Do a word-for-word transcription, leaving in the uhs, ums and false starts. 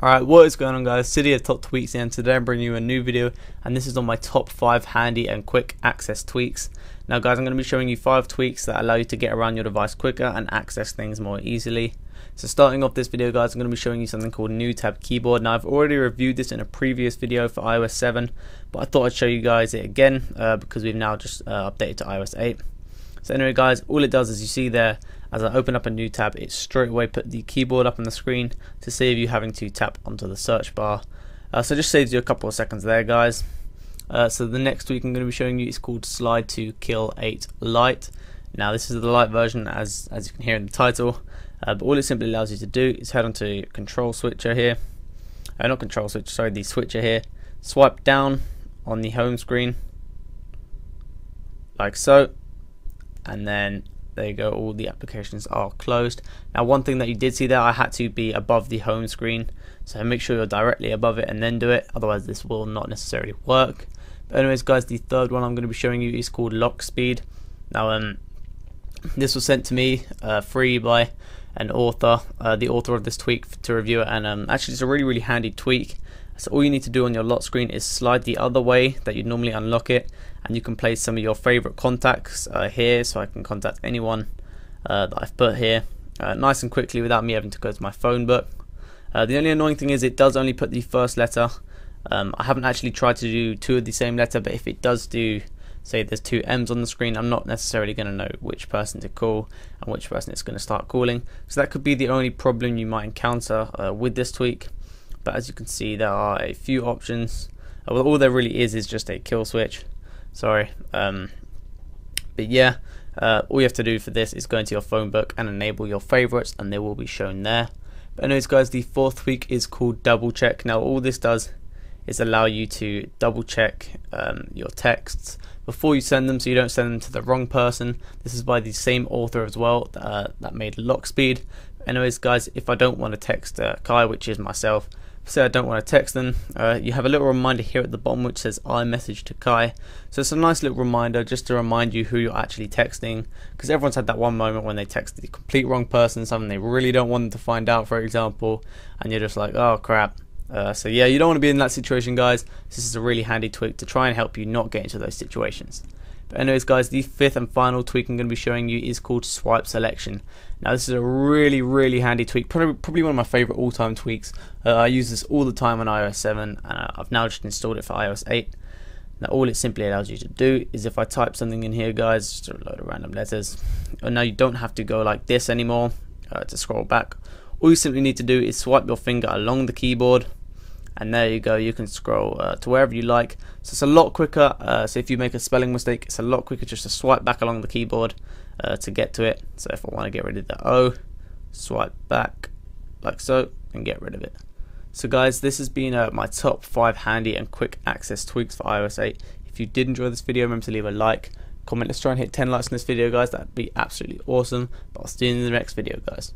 Alright, what is going on guys, CydiaTopTweaks here, and today I'm bringing you a new video, and this is on my top five handy and quick access tweaks. Now guys, I'm going to be showing you five tweaks that allow you to get around your device quicker and access things more easily. So starting off this video guys, I'm going to be showing you something called New Tab Keyboard. Now I've already reviewed this in a previous video for iOS seven, but I thought I'd show you guys it again uh, because we've now just uh, updated to iOS eight. So anyway guys, all it does is, you see there, as I open up a new tab, it straight away put the keyboard up on the screen to save you having to tap onto the search bar. Uh, so it just saves you a couple of seconds there guys. Uh, so the next tweak I'm going to be showing you is called Slide to Kill eight Lite. Now this is the Lite version, as, as you can hear in the title, uh, but all it simply allows you to do is head onto control switcher here, uh, not control switcher, sorry, the switcher here, swipe down on the home screen, like so, and then there you go, all the applications are closed. Now one thing that you did see there, I had to be above the home screen, so make sure you're directly above it and then do it, otherwise this will not necessarily work. But anyways guys, the third one I'm going to be showing you is called Lock Speed. Now um, this was sent to me uh, free by an author, uh, the author of this tweak, to review it, and um, actually it's a really really handy tweak. So all you need to do on your lock screen is slide the other way that you'd normally unlock it, and you can place some of your favorite contacts uh, here, so I can contact anyone uh, that I've put here uh, nice and quickly without me having to go to my phone book. Uh, the only annoying thing is it does only put the first letter. Um, I haven't actually tried to do two of the same letter, but if it does do, say there's two M's on the screen, I'm not necessarily going to know which person to call and which person it's going to start calling. So that could be the only problem you might encounter uh, with this tweak. But as you can see, there are a few options. Uh, well, all there really is is just a kill switch. Sorry. Um, but yeah, uh, all you have to do for this is go into your phone book and enable your favorites, and they will be shown there. But anyways guys, the fourth tweak is called Double Check. Now all this does is allow you to double check um, your texts before you send them, so you don't send them to the wrong person. This is by the same author as well uh, that made Lock Speed. Anyways guys, if I don't want to text uh, Kai, which is myself, say I don't want to text them, uh, you have a little reminder here at the bottom which says iMessage to Kai. So it's a nice little reminder just to remind you who you're actually texting, because everyone's had that one moment when they text the complete wrong person, something they really don't want them to find out, for example, and you're just like, oh crap. Uh, so yeah, you don't want to be in that situation guys. This is a really handy tweak to try and help you not get into those situations. But anyways guys, the fifth and final tweak I'm going to be showing you is called Swipe Selection. Now this is a really really handy tweak, probably, probably one of my favourite all time tweaks. Uh, I use this all the time on iOS seven, and I've now just installed it for iOS eight. Now all it simply allows you to do is, if I type something in here guys, just a load of random letters, and now you don't have to go like this anymore uh, to scroll back. All you simply need to do is swipe your finger along the keyboard, and there you go, you can scroll uh, to wherever you like. So it's a lot quicker, uh, so if you make a spelling mistake, it's a lot quicker just to swipe back along the keyboard uh, to get to it. So if I want to get rid of the O, swipe back like so and get rid of it. So guys, this has been uh, my top five handy and quick access tweaks for iOS eight. If you did enjoy this video, remember to leave a like, comment, let's try and hit ten likes on this video guys, that'd be absolutely awesome. But I'll see you in the next video guys.